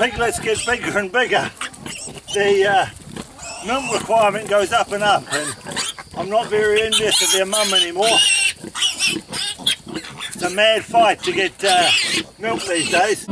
piglets get bigger and bigger, the milk requirement goes up and up, and I'm not very envious of their mum anymore. It's a mad fight to get milk these days.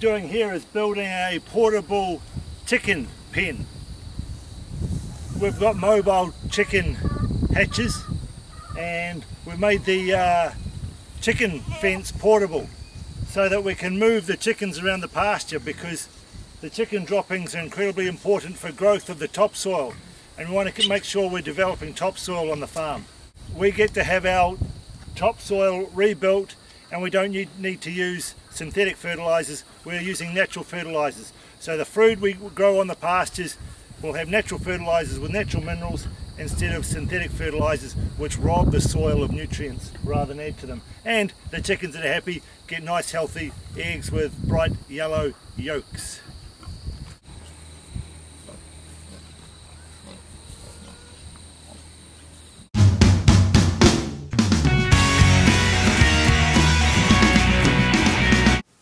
Doing here is building a portable chicken pen. We've got mobile chicken hatches and we've made the chicken fence portable so that we can move the chickens around the pasture, because the chicken droppings are incredibly important for growth of the topsoil, and we want to make sure we're developing topsoil on the farm. We get to have our topsoil rebuilt and we don't need to use synthetic fertilizers, we're using natural fertilizers. So the food we grow on the pastures will have natural fertilizers with natural minerals instead of synthetic fertilizers which rob the soil of nutrients rather than add to them. And the chickens that are happy get nice healthy eggs with bright yellow yolks.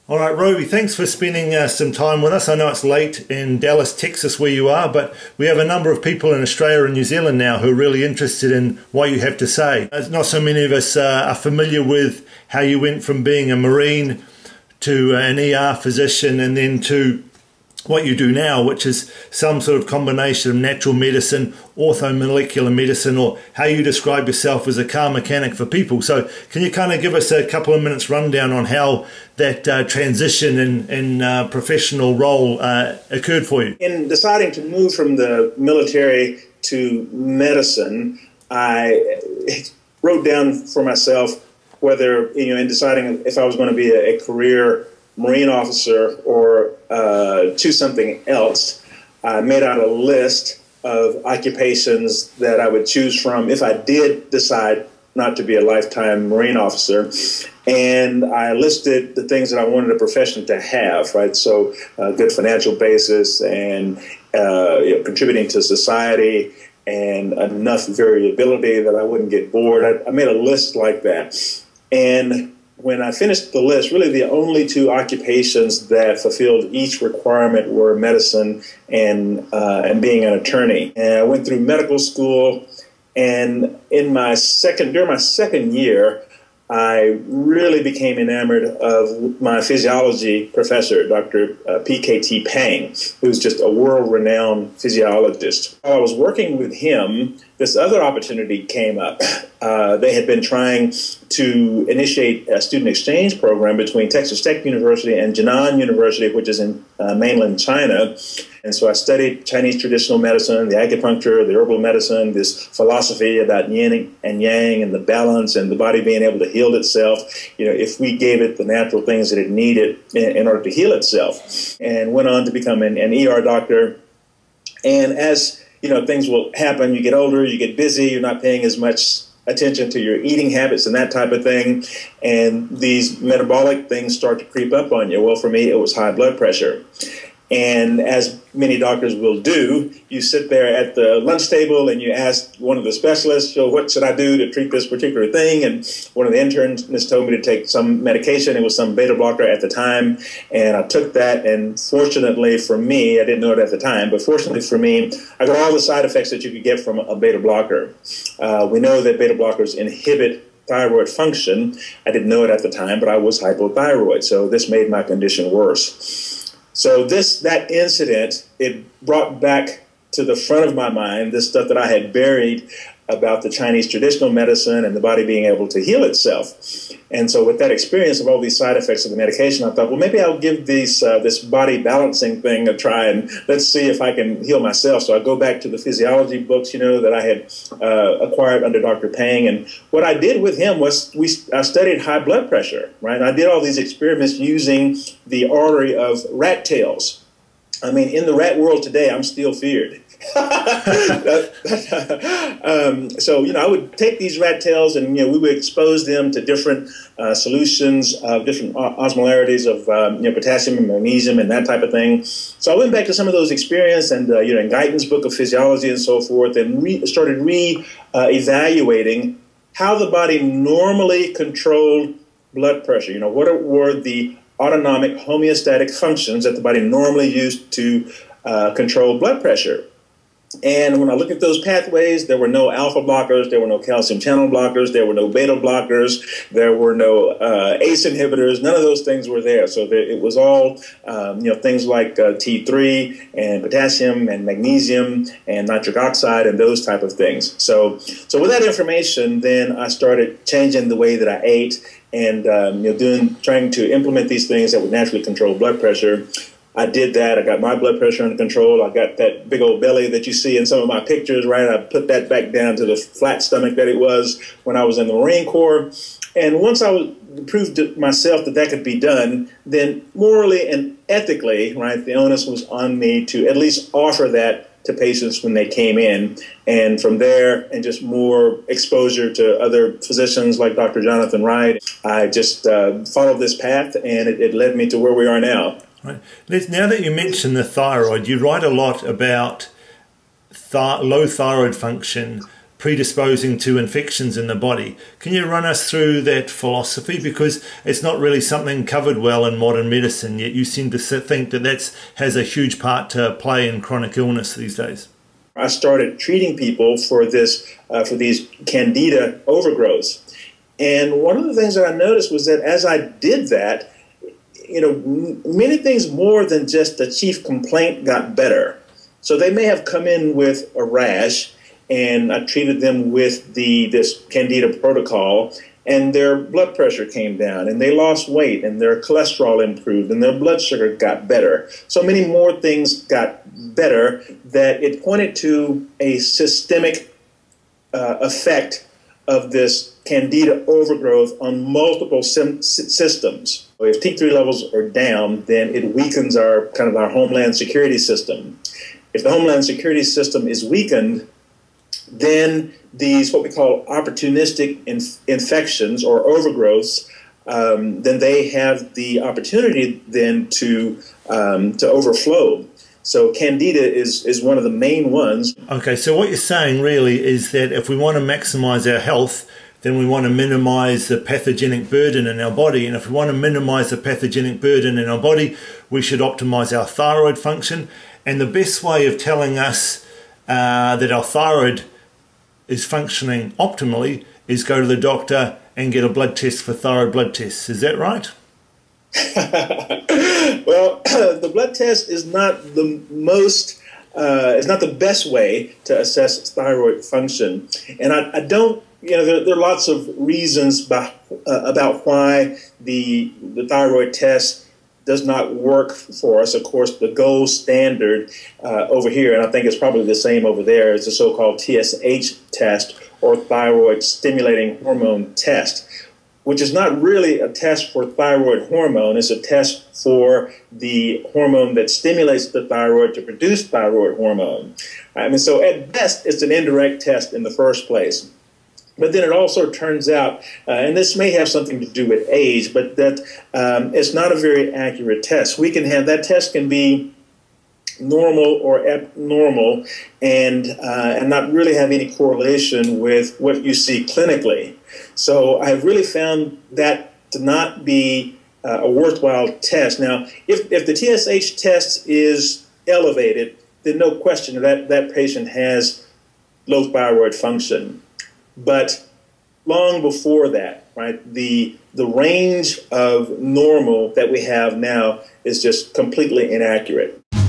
Alright Roby, thanks for spending some time with us. I know it's late in Dallas, Texas where you are, but we have a number of people in Australia and New Zealand now who are really interested in what you have to say. Not so many of us are familiar with how you went from being a Marine to an ER physician and then to what you do now, which is some sort of combination of natural medicine, orthomolecular medicine, or how you describe yourself as a car mechanic for people. So can you kind of give us a couple of minutes rundown on how that transition in professional role occurred for you? In deciding to move from the military to medicine, I wrote down for myself whether, in deciding if I was going to be a career Marine officer or to something else, I made out a list of occupations that I would choose from if I did decide not to be a lifetime Marine officer. And I listed the things that I wanted a profession to have, right? So a good financial basis and contributing to society and enough variability that I wouldn't get bored. I made a list like that. And when I finished the list, really the only two occupations that fulfilled each requirement were medicine and being an attorney. And I went through medical school, and during my second year, I really became enamored of my physiology professor, Dr. P.K.T. Pang, who's just a world-renowned physiologist. While I was working with him, this other opportunity came up. They had been trying to initiate a student exchange program between Texas Tech University and Jinan University, which is in mainland China. And so I studied Chinese traditional medicine, the acupuncture, the herbal medicine, this philosophy about yin and yang and the balance and the body being able to heal itself, if we gave it the natural things that it needed in order to heal itself, and went on to become an ER doctor. And as, things will happen, you get older, you get busy, you're not paying as much attention to your eating habits and that type of thing, and these metabolic things start to creep up on you. Well, for me, it was high blood pressure. And as many doctors will do, you sit there at the lunch table and you ask one of the specialists, so what should I do to treat this particular thing? And one of the internists told me to take some medication. It was some beta blocker at the time. And I took that. And fortunately for me, I didn't know it at the time, but fortunately for me, I got all the side effects that you could get from a beta blocker. We know that beta blockers inhibit thyroid function. I didn't know it at the time, but I was hypothyroid. So this made my condition worse. So that incident, it brought back to the front of my mind, this stuff that I had buried about the Chinese traditional medicine and the body being able to heal itself. And so with that experience of all these side effects of the medication, I thought, well, maybe I'll give these, this body balancing thing a try, and let's see if I can heal myself. So I go back to the physiology books, you know, that I had acquired under Dr. Pang. And what I did with him was I studied high blood pressure, right? And I did all these experiments using the artery of rat tails. I mean, in the rat world today, I'm still feared. So, you know, I would take these rat tails and, you know, we would expose them to different solutions of different osmolarities of, you know, potassium and magnesium and that type of thing. So I went back to some of those experiences and, you know, in Guyton's book of physiology and so forth, and started re-evaluating how the body normally controlled blood pressure. You know, what were the autonomic homeostatic functions that the body normally used to control blood pressure? And when I looked at those pathways, there were no alpha blockers, there were no calcium channel blockers, there were no beta blockers, there were no ACE inhibitors, none of those things were there. So it was all, you know, things like T3 and potassium and magnesium and nitric oxide and those type of things. So with that information, then I started changing the way that I ate and, you know, trying to implement these things that would naturally control blood pressure. I did that. I got my blood pressure under control. I got that big old belly that you see in some of my pictures, right? I put that back down to the flat stomach that it was when I was in the Marine Corps. And once I proved to myself that that could be done, then morally and ethically, right, the onus was on me to at least offer that to patients when they came in. And from there, and just more exposure to other physicians like Dr. Jonathan Wright, I just followed this path, and it led me to where we are now. Right. Now that you mention the thyroid, you write a lot about low thyroid function predisposing to infections in the body. Can you run us through that philosophy? Because it's not really something covered well in modern medicine, yet you seem to think that that has a huge part to play in chronic illness these days. I started treating people for this, for these candida overgrowths. And one of the things that I noticed was that as I did that, you know, many things more than just the chief complaint got better. So they may have come in with a rash, and I treated them with this Candida protocol, and their blood pressure came down, and they lost weight, and their cholesterol improved, and their blood sugar got better. So many more things got better that it pointed to a systemic effect of this Candida overgrowth on multiple systems. If T3 levels are down, then it weakens our kind of our homeland security system. If the homeland security system is weakened, then these what we call opportunistic infections or overgrowths, then they have the opportunity then to overflow. So Candida is one of the main ones. Okay, so what you're saying really is that if we want to maximize our health, then we want to minimize the pathogenic burden in our body. And if we want to minimize the pathogenic burden in our body, we should optimize our thyroid function. And the best way of telling us that our thyroid is functioning optimally is go to the doctor and get a blood test for thyroid blood tests. Is that right? Well, the blood test is not the most... it's not the best way to assess thyroid function. And I don't... You know, there are lots of reasons about why the thyroid test does not work for us. Of course, the gold standard over here, and I think it's probably the same over there, is the so-called TSH test or thyroid stimulating hormone test, which is not really a test for thyroid hormone. It's a test for the hormone that stimulates the thyroid to produce thyroid hormone. I mean, so at best, it's an indirect test in the first place. But then it also turns out, and this may have something to do with age, but that it's not a very accurate test. We can have that test can be normal or abnormal, and not really have any correlation with what you see clinically. So I've really found that to not be a worthwhile test. Now, if the TSH test is elevated, then no question that patient has low thyroid function. But long before that, right, the range of normal that we have now is just completely inaccurate.